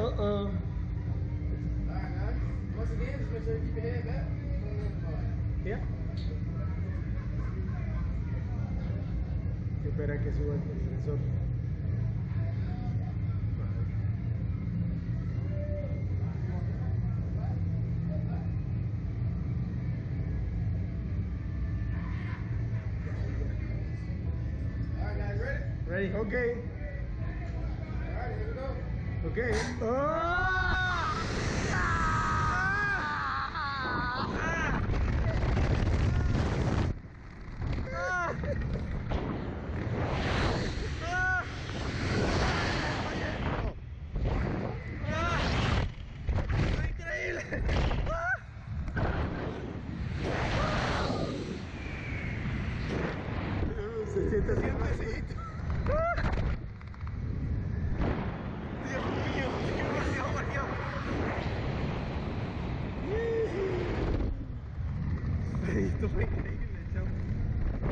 Uh-oh. Once again, just make sure you keep your head back. Yeah. Espera que suba el sensor. Ready? Okay. All right, here we go. Okay. Oh! Increíble. Se siente así pasito. Esto fue increíble, chavo. Oh,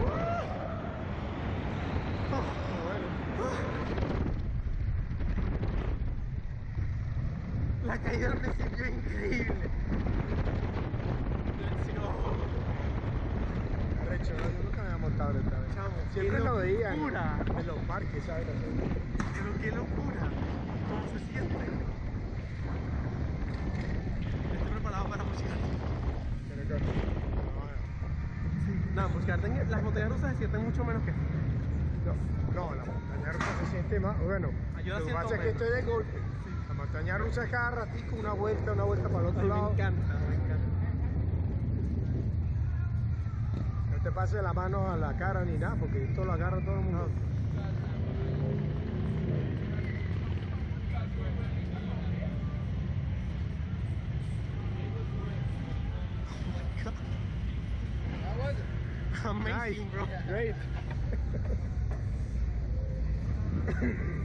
la caída al principio es increíble. Let's go. Arrecho, yo nunca me había montado esta vez. Chavo, siempre lo veía en los parques, ¿sabes? Pero qué locura. ¿Cómo se siente? Estoy preparado para mochilar. No, las montañas rusas se sienten mucho menos que esto. No, la montaña rusa se siente más, bueno, lo que pasa es que esto es de golpe. Sí. La montaña rusa es cada ratico, una vuelta para el otro lado. Me encanta. No te pases la mano a la cara ni nada, porque esto lo agarra todo el mundo. Amazing, nice, bro. Great.